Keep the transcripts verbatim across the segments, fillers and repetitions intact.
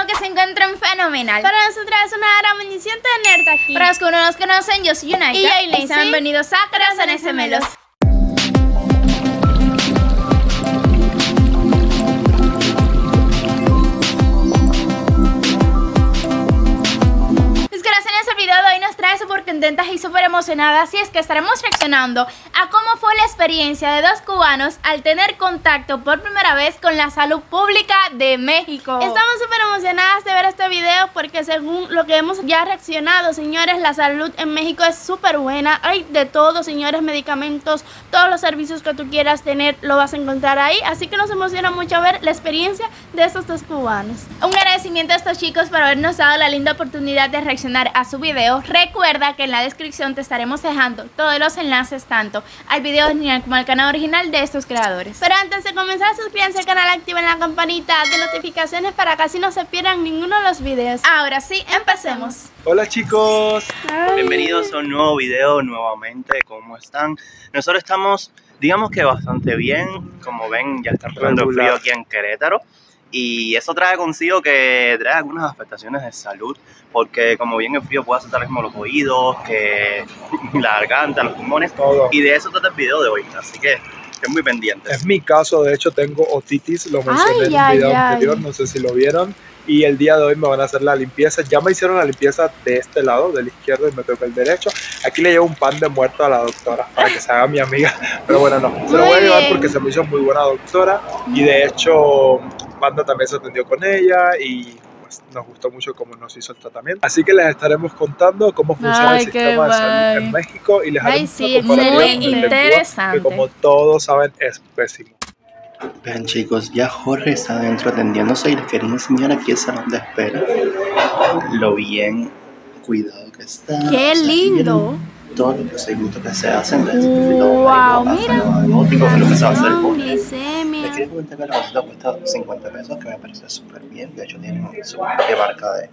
espero que se encuentren fenomenal. Para nosotros es una gran bendición tenerte aquí. Para los que no nos conocen, yo soy Yuneisy y yo Yuneisy. Sean bienvenidos a Corazones Gemelos. Contentas y súper emocionadas, y es que estaremos reaccionando a cómo fue la experiencia de dos cubanos al tener contacto por primera vez con la salud pública de México. Estamos súper emocionadas de ver este video porque según lo que hemos ya reaccionado, señores, la salud en México es súper buena. Hay de todo, señores, medicamentos, todos los servicios que tú quieras tener lo vas a encontrar ahí, así que nos emociona mucho ver la experiencia de estos dos cubanos. Un agradecimiento a estos chicos por habernos dado la linda oportunidad de reaccionar a su video. Recuerda que en la descripción te estaremos dejando todos los enlaces tanto al video original como al canal original de estos creadores. Pero antes de comenzar, suscríbanse al canal, activen la campanita de notificaciones para que así no se pierdan ninguno de los videos. Ahora sí, empecemos. Hola chicos, Ay. bienvenidos a un nuevo video nuevamente. ¿Cómo están? Nosotros estamos, digamos que bastante bien. Como ven, ya está empezando el frío aquí en Querétaro. Y eso trae consigo que trae algunas afectaciones de salud, porque como bien el frío puede afectar los oídos, que la garganta, los pulmones, todo. Y de eso trata el video de hoy, así que estén muy pendientes. Es mi caso, de hecho tengo otitis, lo mencioné ay, en el video ay, anterior, ay. no sé si lo vieron. Y el día de hoy me van a hacer la limpieza. Ya me hicieron la limpieza de este lado, del izquierdo, y me toca el derecho. Aquí le llevo un pan de muerto a la doctora para que se haga mi amiga. Pero bueno, no, se lo voy a llevar porque se me hizo muy buena doctora. Y de hecho, Panda también se atendió con ella y pues nos gustó mucho cómo nos hizo el tratamiento. Así que les estaremos contando cómo funciona Ay, el sistema de salud en México. Y les haré sí, muy interesante. Que como todos saben, es pésimo. Vean chicos, ya Jorge está adentro atendiéndose y les quería enseñar aquí el salón de espera. Lo bien cuidado que está. ¡Qué lindo! Todos los procedimientos que se hacen. ¡Wow! Mira. Les quería comentar que la bolsita cuesta cincuenta pesos, que me parece súper bien. De hecho tienen su propia marca de,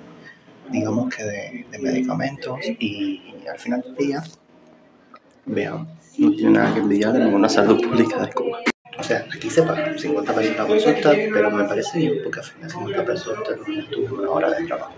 digamos que de, de medicamentos. Y al final del día, vean, no tiene nada que envidiar de ninguna salud pública de Cuba. O sea, aquí se pagan cincuenta pesos la consulta, pero me parece bien porque al final cincuenta pesos te tuve una hora de trabajo.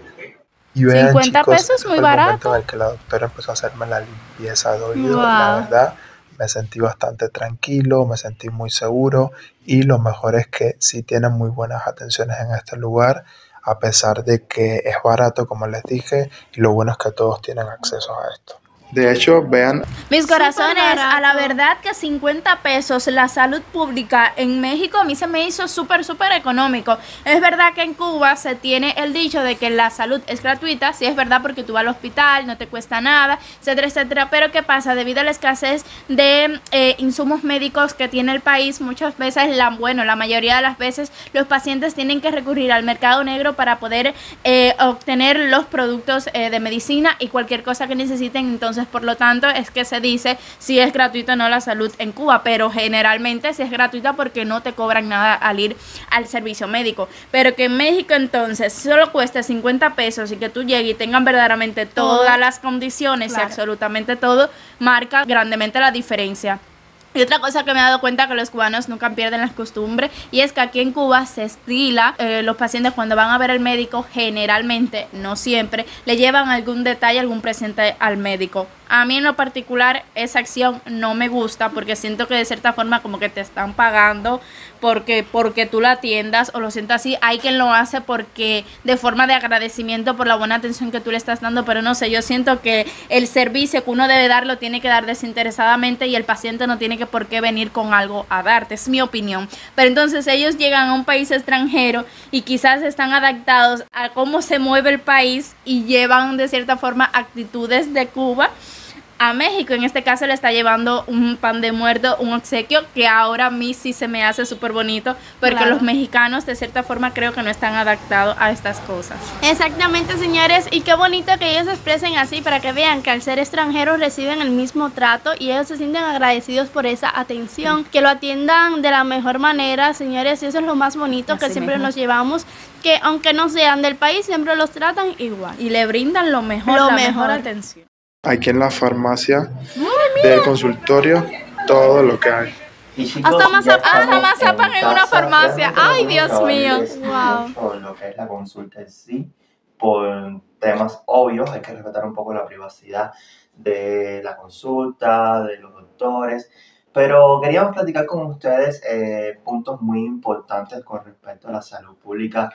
Y vean, cincuenta chicos, pesos es muy barato. En el que la doctora empezó a hacerme la limpieza de oído, wow. La verdad, me sentí bastante tranquilo, me sentí muy seguro y lo mejor es que sí tienen muy buenas atenciones en este lugar, a pesar de que es barato, como les dije, y lo bueno es que todos tienen acceso a esto. De hecho, vean. Mis corazones, a la verdad que cincuenta pesos la salud pública en México a mí se me hizo súper, súper económico. Es verdad que en Cuba se tiene el dicho de que la salud es gratuita. Sí, es verdad porque tú vas al hospital, no te cuesta nada, etcétera, etcétera. Pero ¿qué pasa? Debido a la escasez de eh, insumos médicos que tiene el país, muchas veces, la, bueno, la mayoría de las veces los pacientes tienen que recurrir al mercado negro para poder eh, obtener los productos eh, de medicina y cualquier cosa que necesiten. Entonces, por lo tanto, es que se dice si es gratuito o no la salud en Cuba, pero generalmente si es gratuita porque no te cobran nada al ir al servicio médico. Pero que en México entonces solo cuesta cincuenta pesos y que tú llegues y tengan verdaderamente todas las condiciones, claro, y absolutamente todo, marca grandemente la diferencia. Y otra cosa que me he dado cuenta que los cubanos nunca pierden las costumbres, y es que aquí en Cuba se estila, eh, los pacientes cuando van a ver al médico, generalmente, no siempre, le llevan algún detalle, algún presente al médico. A mí en lo particular esa acción no me gusta porque siento que de cierta forma como que te están pagando porque, porque tú la atiendas o lo siento así. Hay quien lo hace porque de forma de agradecimiento por la buena atención que tú le estás dando, pero no sé, yo siento que el servicio que uno debe dar lo tiene que dar desinteresadamente y el paciente no tiene que por qué venir con algo a darte, es mi opinión. Pero entonces ellos llegan a un país extranjero y quizás están adaptados a cómo se mueve el país y llevan de cierta forma actitudes de Cuba a México. En este caso le está llevando un pan de muerto, un obsequio que ahora a mí sí se me hace súper bonito porque claro, los mexicanos de cierta forma creo que no están adaptados a estas cosas. Exactamente, señores, y qué bonito que ellos se expresen así para que vean que al ser extranjeros reciben el mismo trato y ellos se sienten agradecidos por esa atención, que lo atiendan de la mejor manera, señores, y eso es lo más bonito así que siempre mismo nos llevamos, que aunque no sean del país siempre los tratan igual y le brindan lo mejor, lo la mejor, mejor atención. Aquí en la farmacia del consultorio, todo lo que hay. físicos. Hasta MINSAP en una farmacia. Ay, Dios mío. Wow. Por lo que es la consulta en sí, por temas obvios, hay que respetar un poco la privacidad de la consulta, de los doctores. Pero queríamos platicar con ustedes eh, puntos muy importantes con respecto a la salud pública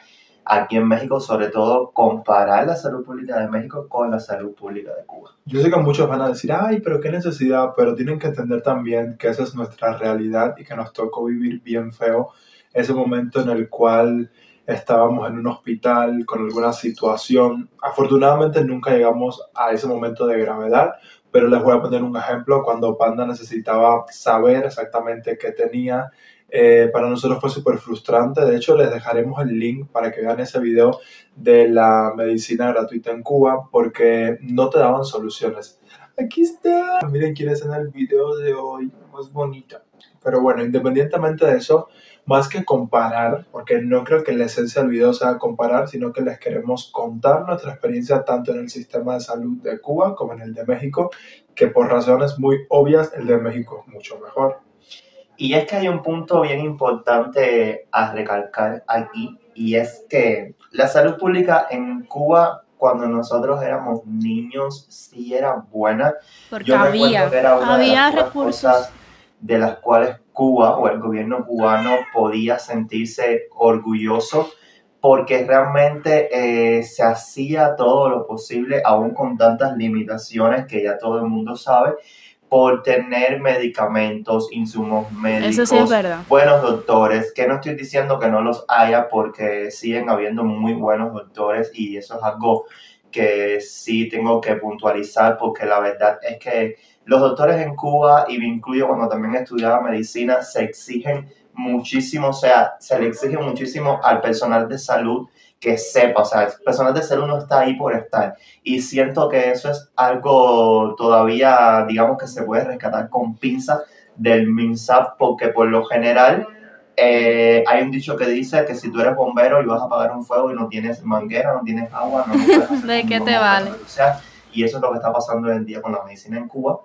aquí en México, sobre todo comparar la salud pública de México con la salud pública de Cuba. Yo sé que muchos van a decir, ay, pero qué necesidad, pero tienen que entender también que esa es nuestra realidad y que nos tocó vivir bien feo ese momento en el cual estábamos en un hospital con alguna situación. Afortunadamente nunca llegamos a ese momento de gravedad, pero les voy a poner un ejemplo. Cuando Panda necesitaba saber exactamente qué tenía, Eh, para nosotros fue súper frustrante. De hecho, les dejaremos el link para que vean ese video de la medicina gratuita en Cuba, porque no te daban soluciones. Aquí está. Miren quién es en el video de hoy. Es bonita. Pero bueno, independientemente de eso, más que comparar, porque no creo que la esencia del video sea comparar, sino que les queremos contar nuestra experiencia tanto en el sistema de salud de Cuba como en el de México, que por razones muy obvias el de México es mucho mejor. Y es que hay un punto bien importante a recalcar aquí, y es que la salud pública en Cuba, cuando nosotros éramos niños, sí era buena. Porque Yo había, que era una había de recursos de las cuales Cuba o el gobierno cubano podía sentirse orgulloso, porque realmente eh, se hacía todo lo posible, aún con tantas limitaciones que ya todo el mundo sabe, por tener medicamentos, insumos médicos, eso sí es verdad, buenos doctores, que no estoy diciendo que no los haya, porque siguen habiendo muy buenos doctores, y eso es algo que sí tengo que puntualizar, porque la verdad es que los doctores en Cuba, y me incluyo cuando también estudiaba medicina, se exigen muchísimo, o sea, se le exige muchísimo al personal de salud que sepa, o sea, el personal de salud no está ahí por estar, y siento que eso es algo todavía, digamos, que se puede rescatar con pinzas del MINSAP, porque por lo general eh, hay un dicho que dice que si tú eres bombero y vas a apagar un fuego y no tienes manguera, no tienes agua, no puedes hacer ¿de qué te vale? O sea, y eso es lo que está pasando hoy en día con la medicina en Cuba,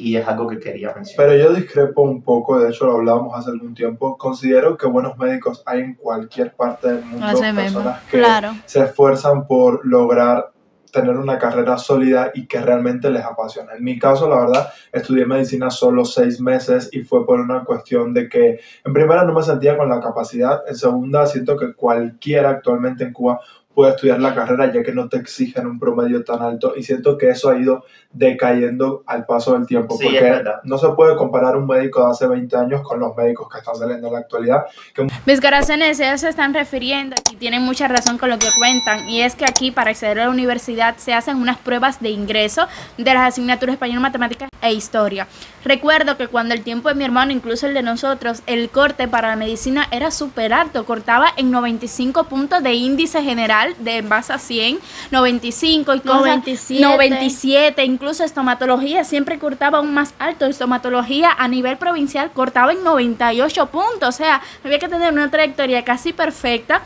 y es algo que quería mencionar. Pero yo discrepo un poco, de hecho lo hablábamos hace algún tiempo, considero que buenos médicos hay en cualquier parte del mundo, personas mismo. que claro. se esfuerzan por lograr tener una carrera sólida y que realmente les apasiona. En mi caso, la verdad, estudié medicina solo seis meses y fue por una cuestión de que, en primera, no me sentía con la capacidad, en segunda, siento que cualquiera actualmente en Cuba puede estudiar la carrera, ya que no te exigen un promedio tan alto, y siento que eso ha ido decayendo al paso del tiempo, sí, porque no se puede comparar un médico de hace veinte años con los médicos que están saliendo en la actualidad. Que... Mis corazones, ellos se están refiriendo y tienen mucha razón con lo que cuentan, y es que aquí para acceder a la universidad se hacen unas pruebas de ingreso de las asignaturas español, matemáticas e historia. Recuerdo que cuando el tiempo de mi hermano, incluso el de nosotros, el corte para la medicina era súper alto, cortaba en noventa y cinco puntos de índice general de en base a cien, noventa y cinco y noventa y siete, incluso estomatología siempre cortaba aún más alto, estomatología a nivel provincial cortaba en noventa y ocho puntos, o sea, había que tener una trayectoria casi perfecta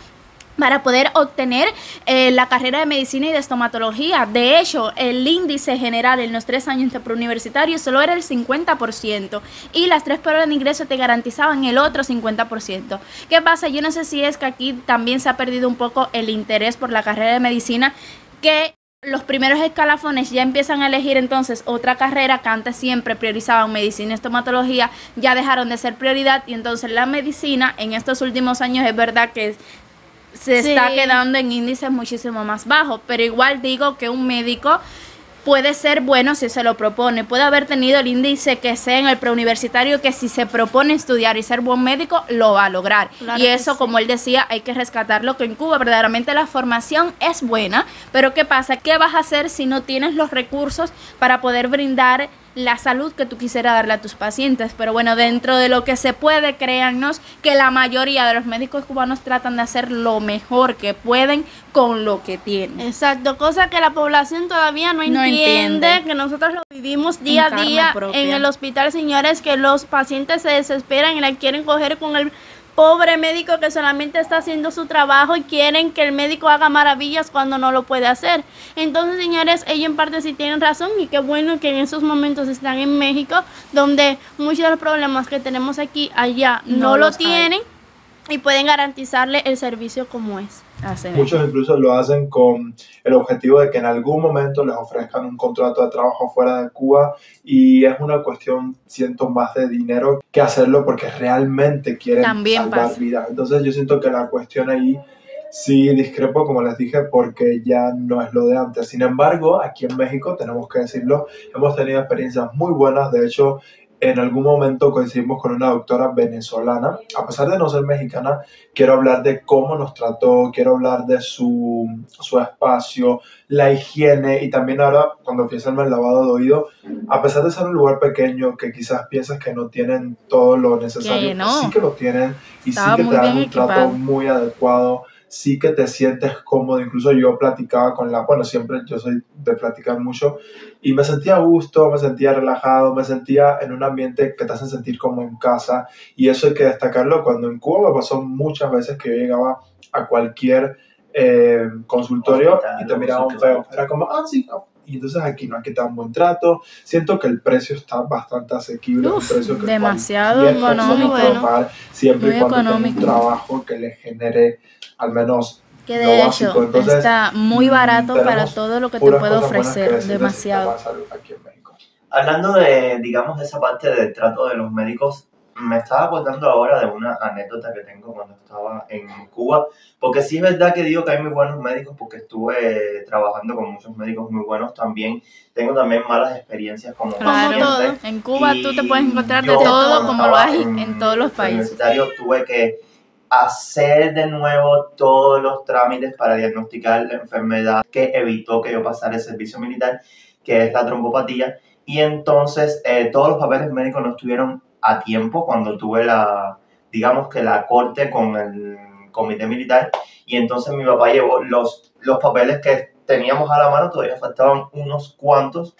para poder obtener eh, la carrera de medicina y de estomatología. De hecho, el índice general en los tres años de preuniversitario solo era el cincuenta por ciento y las tres pruebas de ingreso te garantizaban el otro cincuenta por ciento. ¿Qué pasa? Yo no sé si es que aquí también se ha perdido un poco el interés por la carrera de medicina, que los primeros escalafones ya empiezan a elegir entonces otra carrera que antes siempre priorizaban medicina y estomatología, ya dejaron de ser prioridad, y entonces la medicina en estos últimos años es verdad que es se sí. está quedando en índices muchísimo más bajos, pero igual digo que un médico puede ser bueno si se lo propone, puede haber tenido el índice que sea en el preuniversitario, que si se propone estudiar y ser buen médico, lo va a lograr. Claro, y eso, sí. como él decía, hay que rescatarlo, que en Cuba verdaderamente la formación es buena, pero ¿qué pasa? ¿Qué vas a hacer si no tienes los recursos para poder brindar la salud que tú quisieras darle a tus pacientes? Pero bueno, dentro de lo que se puede, créannos que la mayoría de los médicos cubanos tratan de hacer lo mejor que pueden con lo que tienen. Exacto, cosa que la población todavía no entiende, no entiende. que nosotros lo vivimos día a día propia. en el hospital, señores, que los pacientes se desesperan y la quieren coger con el pobre médico que solamente está haciendo su trabajo y quieren que el médico haga maravillas cuando no lo puede hacer. Entonces, señores, ellos en parte sí tienen razón, y qué bueno que en esos momentos están en México, donde muchos de los problemas que tenemos aquí, allá no, no lo tienen hay. y pueden garantizarle el servicio como es. Hacen. Muchos incluso lo hacen con el objetivo de que en algún momento les ofrezcan un contrato de trabajo fuera de Cuba, y es una cuestión, siento, más de dinero que hacerlo porque realmente quieren También salvar pasa. vidas. Entonces yo siento que la cuestión ahí sí discrepo, como les dije, porque ya no es lo de antes. Sin embargo, aquí en México, tenemos que decirlo, hemos tenido experiencias muy buenas. De hecho, en algún momento coincidimos con una doctora venezolana, a pesar de no ser mexicana. Quiero hablar de cómo nos trató, quiero hablar de su, su espacio, la higiene, y también ahora cuando piensan en el lavado de oído, a pesar de ser un lugar pequeño que quizás piensas que no tienen todo lo necesario, que no. sí que lo tienen y Estaba sí que te dan un equipado. trato muy adecuado. Sí que te sientes cómodo. Incluso yo platicaba con la... Bueno, siempre yo soy de platicar mucho. Y me sentía a gusto, me sentía relajado, me sentía en un ambiente que te hace sentir como en casa. Y eso hay que destacarlo. Cuando en Cuba me pasó muchas veces que yo llegaba a cualquier eh, consultorio y te miraban feo. Era como, ah, sí, no. Y entonces aquí no hay que tan buen trato. Siento que el precio está bastante asequible. Uf, un precio que demasiado económico. Bueno, siempre muy y cuando económico. Un trabajo que le genere... al menos que de lo hecho básico. Entonces, está muy barato para todo lo que te puede ofrecer, demasiado. Aquí en México. Hablando de, digamos, de esa parte del trato de los médicos, me estaba acordando ahora de una anécdota que tengo cuando estaba en Cuba, porque sí es verdad que digo que hay muy buenos médicos, porque estuve trabajando con muchos médicos muy buenos también. Tengo también malas experiencias como paciente. Claro, en Cuba tú te puedes encontrar de todo, como lo hay en, en todos los países. Universitario tuve que hacer de nuevo todos los trámites para diagnosticar la enfermedad que evitó que yo pasara el servicio militar, que es la trombopatía. Y entonces eh, todos los papeles médicos no estuvieron a tiempo cuando tuve la, digamos que la corte con el comité militar. Y entonces mi papá llevó los, los papeles que teníamos a la mano, todavía faltaban unos cuantos.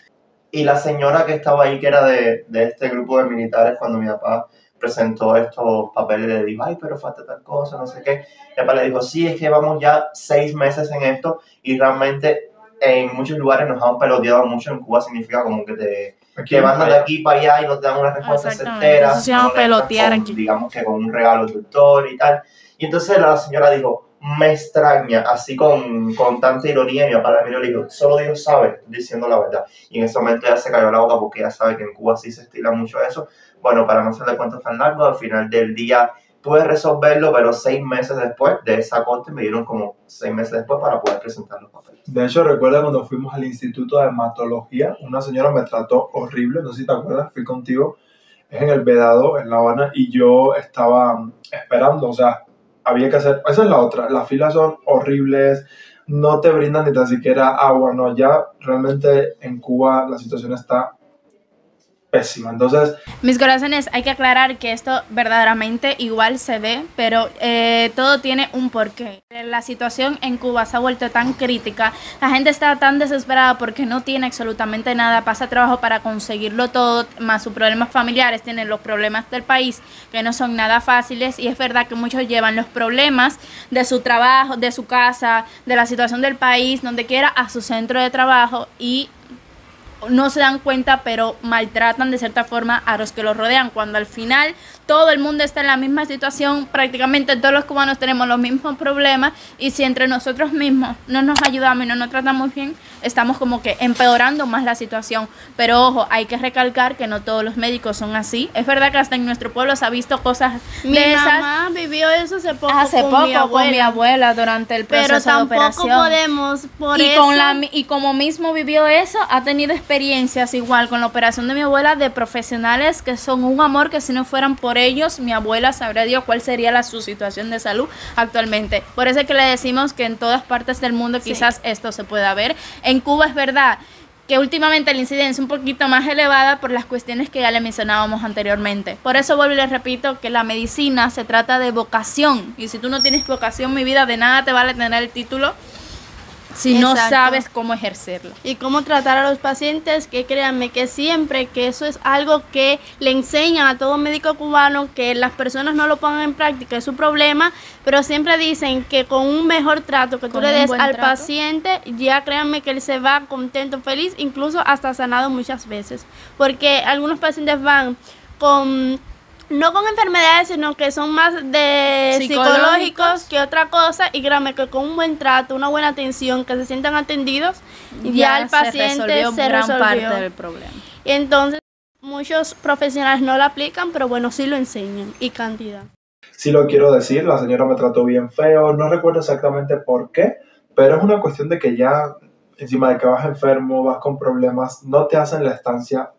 Y la señora que estaba ahí, que era de, de este grupo de militares, cuando mi papá presentó estos papeles, le dijo, ay, pero falta tal cosa, no sé qué. Y papá le dijo, sí, es que vamos ya seis meses en esto, y realmente en muchos lugares nos han peloteado mucho. En Cuba significa como que te, te mandan de aquí para allá y no te dan una respuesta certera. Eso se llama pelotear aquí. Digamos que con un regalo del doctor y tal. Y entonces la señora dijo, me extraña, así con, con tanta ironía. Mi papá le dijo, solo Dios sabe, diciendo la verdad. Y en ese momento ya se cayó la boca, porque ya sabe que en Cuba sí se estila mucho eso. Bueno, para no hacerle cuentos tan largos, al final del día pude resolverlo, pero seis meses después de esa corte me dieron como seis meses después para poder presentar los papeles. De hecho, recuerda cuando fuimos al Instituto de Hematología, una señora me trató horrible, no sé si te acuerdas, fui contigo, es en el Vedado, en La Habana, y yo estaba esperando, o sea, había que hacer, esa es la otra, las filas son horribles, no te brindan ni tan siquiera agua, no, ya realmente en Cuba la situación está pésima. Entonces, mis corazones, hay que aclarar que esto verdaderamente igual se ve, pero eh, todo tiene un porqué. La situación en Cuba se ha vuelto tan crítica, la gente está tan desesperada porque no tiene absolutamente nada, pasa trabajo para conseguirlo todo, más sus problemas familiares, tienen los problemas del país que no son nada fáciles, y es verdad que muchos llevan los problemas de su trabajo, de su casa, de la situación del país, donde quiera, a su centro de trabajo, y no se dan cuenta, pero maltratan de cierta forma a los que los rodean, cuando al final todo el mundo está en la misma situación. Prácticamente todos los cubanos tenemos los mismos problemas, y si entre nosotros mismos no nos ayudamos y no nos tratamos bien, estamos como que empeorando más la situación. Pero ojo, hay que recalcar que no todos los médicos son así. Es verdad que hasta en nuestro pueblo se ha visto cosas de mi esas. Mi mamá vivió eso hace poco, hace con, poco mi con mi abuela durante el proceso pero tampoco de operación. Podemos por y, eso. Con la, y como mismo vivió eso, ha tenido experiencia experiencias igual con la operación de mi abuela, de profesionales que son un amor, que si no fueran por ellos, mi abuela sabrá Dios cuál sería la, su situación de salud actualmente. Por eso es que le decimos que en todas partes del mundo sí. Quizás esto se pueda ver. En Cuba es verdad que últimamente la incidencia es un poquito más elevada por las cuestiones que ya le mencionábamos anteriormente. Por eso vuelvo y les repito que la medicina se trata de vocación, y si tú no tienes vocación, mi vida, de nada te vale tener el título si Exacto. no sabes cómo ejercerla. Y cómo tratar a los pacientes, que créanme que siempre, que eso es algo que le enseñan a todo médico cubano, que las personas no lo pongan en práctica, es su problema, pero siempre dicen que con un mejor trato que tú le des al trato? paciente, ya créanme que él se va contento, feliz, incluso hasta sanado muchas veces, porque algunos pacientes van con... no con enfermedades, sino que son más de psicológicos, psicológicos que otra cosa. Y créanme que con un buen trato, una buena atención, que se sientan atendidos, ya, ya el paciente se resolvió, se gran resolvió. parte del problema. Y entonces, muchos profesionales no lo aplican, pero bueno, sí lo enseñan, y cantidad. Sí lo quiero decir, la señora me trató bien feo, no recuerdo exactamente por qué, pero es una cuestión de que ya, encima de que vas enfermo, vas con problemas, no te hacen la estancia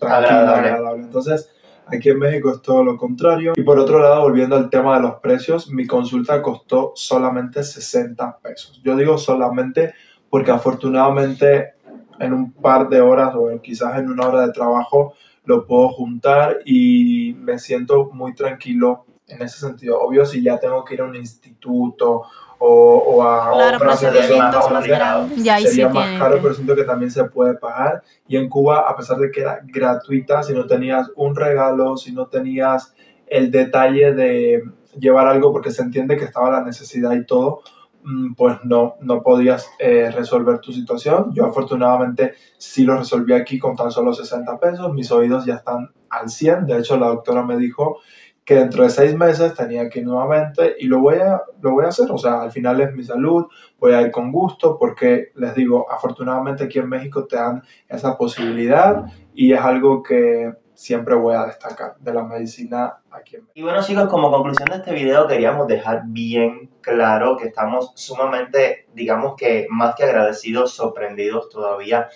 tranquila, agradable. agradable. Entonces... aquí en México es todo lo contrario. Y por otro lado, volviendo al tema de los precios, mi consulta costó solamente sesenta pesos. Yo digo solamente porque afortunadamente en un par de horas o quizás en una hora de trabajo lo puedo juntar y me siento muy tranquilo en ese sentido. Obvio, si ya tengo que ir a un instituto o, o a claro, otras personas más grandes, ya, sería sí más tiene, caro, pero siento que también se puede pagar. Y en Cuba, a pesar de que era gratuita, si no tenías un regalo, si no tenías el detalle de llevar algo porque se entiende que estaba la necesidad y todo, pues no, no podías eh, resolver tu situación. Yo afortunadamente sí lo resolví aquí con tan solo sesenta pesos. Mis oídos ya están al cien. De hecho, la doctora me dijo que dentro de seis meses tenía que ir nuevamente y lo voy a, lo voy a hacer. O sea, al final es mi salud, voy a ir con gusto porque, les digo, afortunadamente aquí en México te dan esa posibilidad y es algo que siempre voy a destacar de la medicina aquí en México. Y bueno, chicos, como conclusión de este video queríamos dejar bien claro que estamos sumamente, digamos que más que agradecidos, sorprendidos todavía,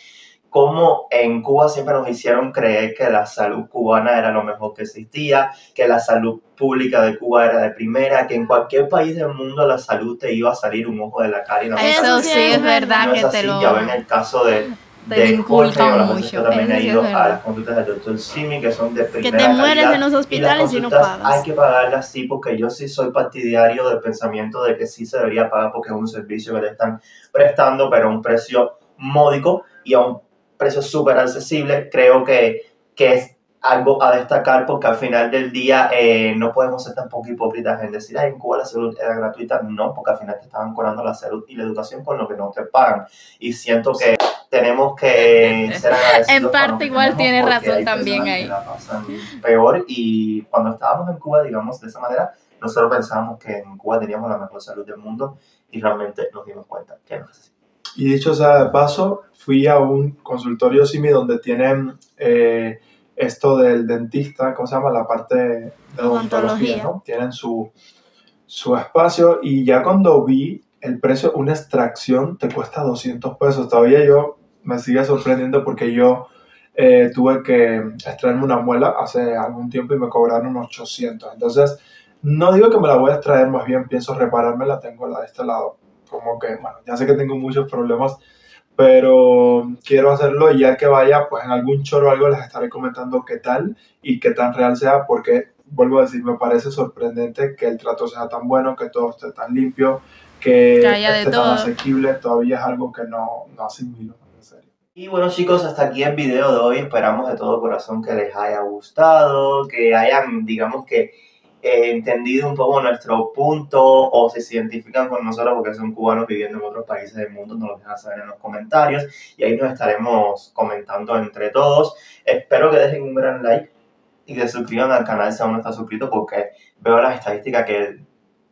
como en Cuba siempre nos hicieron creer que la salud cubana era lo mejor que existía, que la salud pública de Cuba era de primera, que en cualquier país del mundo la salud te iba a salir un ojo de la cara. Y no Eso sí es verdad no es que así. te lo... Ya ven el caso de, de Jorge, o la mucho. también ha ido a las consultas del doctor Simi, que son de primera calidad. Que te mueres calidad, en los hospitales y, y no pagas. Hay que pagarlas, sí, porque yo sí soy partidario del pensamiento de que sí se debería pagar porque es un servicio que le están prestando, pero a un precio módico y a un precio súper accesible. Creo que, que es algo a destacar porque al final del día eh, no podemos ser tampoco hipócritas en decir, ay, en Cuba la salud era gratuita. No, porque al final te estaban cobrando la salud y la educación con lo que no te pagan. Y siento que tenemos que ser agradecidos. En parte igual tiene razón también ahí. La pasan peor, y cuando estábamos en Cuba, digamos, de esa manera, nosotros pensábamos que en Cuba teníamos la mejor salud del mundo y realmente nos dimos cuenta que no es así. Y dicho sea de paso, fui a un consultorio Simi donde tienen eh, esto del dentista, ¿cómo se llama? La parte de odontología, ¿no? Tienen su, su espacio y ya cuando vi el precio, una extracción te cuesta doscientos pesos. Todavía yo me sigue sorprendiendo porque yo eh, tuve que extraerme una muela hace algún tiempo y me cobraron ochocientos. Entonces, no digo que me la voy a extraer, más bien pienso reparármela, tengo la de este lado. Como que, bueno, ya sé que tengo muchos problemas, pero quiero hacerlo y ya que vaya, pues en algún choro o algo les estaré comentando qué tal y qué tan real sea, porque, vuelvo a decir, me parece sorprendente que el trato sea tan bueno, que todo esté tan limpio, que, que haya esté de tan todo. asequible, todavía es algo que no, no asimilo. Y bueno, chicos, hasta aquí el video de hoy. Esperamos de todo corazón que les haya gustado, que hayan, digamos que, entendido un poco nuestro punto o si se identifican con nosotros porque son cubanos viviendo en otros países del mundo, nos lo dejan saber en los comentarios y ahí nos estaremos comentando entre todos. Espero que dejen un gran like y que se suscriban al canal si aún no está suscrito, porque veo las estadísticas que el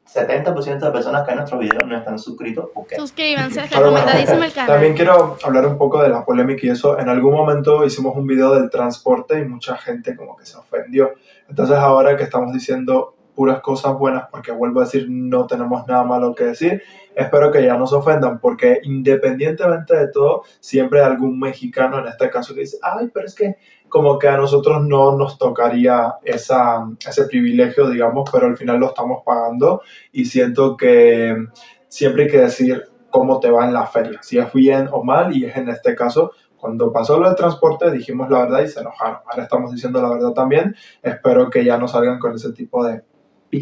setenta por ciento de personas que en nuestros videos no están suscritos. Porque... suscríbanse, recomendadísimo el canal. También quiero hablar un poco de la polémica y eso. En algún momento hicimos un video del transporte y mucha gente como que se ofendió. Entonces ahora que estamos diciendo puras cosas buenas, porque vuelvo a decir, no tenemos nada malo que decir, espero que ya no se ofendan, porque independientemente de todo, siempre hay algún mexicano en este caso que dice, ay, pero es que como que a nosotros no nos tocaría esa, ese privilegio, digamos, pero al final lo estamos pagando y siento que siempre hay que decir cómo te va en la feria, si es bien o mal, y es en este caso... Cuando pasó lo del transporte dijimos la verdad y se enojaron. Ahora estamos diciendo la verdad también. Espero que ya no salgan con ese tipo de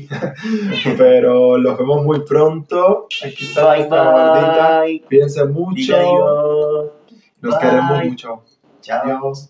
papi. Pero los vemos muy pronto. Aquí está bye, nuestra bandita. Cuídense mucho. Los bye. Queremos mucho. Chao. Adiós.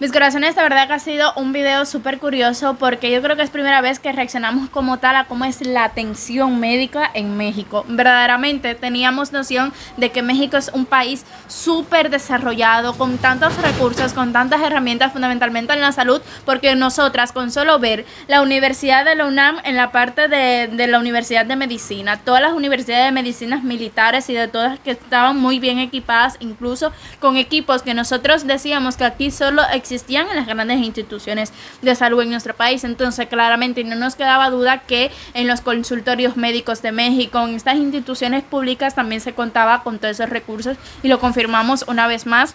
Mis corazones, la verdad que ha sido un video súper curioso porque yo creo que es primera vez que reaccionamos como tal a cómo es la atención médica en México. Verdaderamente teníamos noción de que México es un país súper desarrollado, con tantos recursos, con tantas herramientas fundamentalmente en la salud, porque nosotras con solo ver la Universidad de la UNAM en la parte de, de la Universidad de Medicina, todas las universidades de medicinas militares y de todas que estaban muy bien equipadas, incluso con equipos que nosotros decíamos que aquí solo existían existían en las grandes instituciones de salud en nuestro país. Entonces claramente no nos quedaba duda que en los consultorios médicos de México, en estas instituciones públicas, también se contaba con todos esos recursos, y lo confirmamos una vez más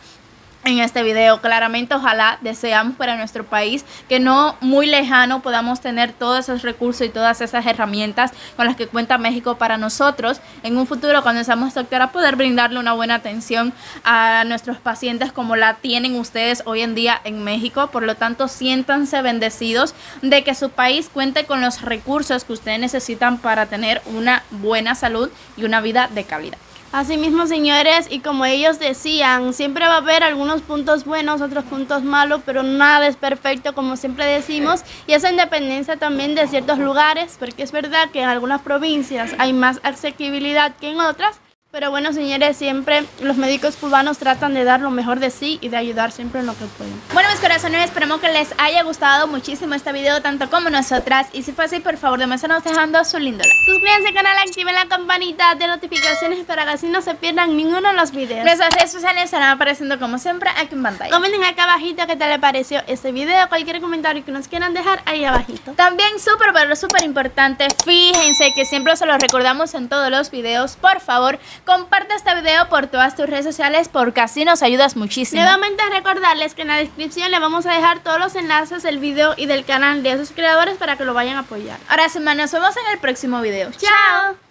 en este video. Claramente ojalá, deseamos para nuestro país que no muy lejano podamos tener todos esos recursos y todas esas herramientas con las que cuenta México para nosotros en un futuro, cuando seamos doctora, poder brindarle una buena atención a nuestros pacientes como la tienen ustedes hoy en día en México. Por lo tanto, siéntanse bendecidos de que su país cuente con los recursos que ustedes necesitan para tener una buena salud y una vida de calidad. Asimismo, señores, y como ellos decían, siempre va a haber algunos puntos buenos, otros puntos malos, pero nada es perfecto, como siempre decimos, y esa independencia también de ciertos lugares, porque es verdad que en algunas provincias hay más accesibilidad que en otras, pero bueno, señores, siempre los médicos cubanos tratan de dar lo mejor de sí y de ayudar siempre en lo que pueden. Bueno, mis corazones, esperamos que les haya gustado muchísimo este video, tanto como nosotras. Y si fue así, por favor, demuéstranos dejando su lindo like. Suscríbanse al canal, activen la campanita de notificaciones para que así no se pierdan ninguno de los videos. Nuestras redes sociales estarán apareciendo como siempre aquí en pantalla. Comenten acá abajito qué tal les pareció este video, cualquier comentario que nos quieran dejar ahí abajito. También súper, pero súper importante, fíjense que siempre se los recordamos en todos los videos, por favor, comparte este video por todas tus redes sociales, porque así nos ayudas muchísimo. Nuevamente recordarles que en la descripción le vamos a dejar todos los enlaces del video y del canal de sus creadores para que lo vayan a apoyar. Ahora sí, nos vemos en el próximo video. ¡Chao!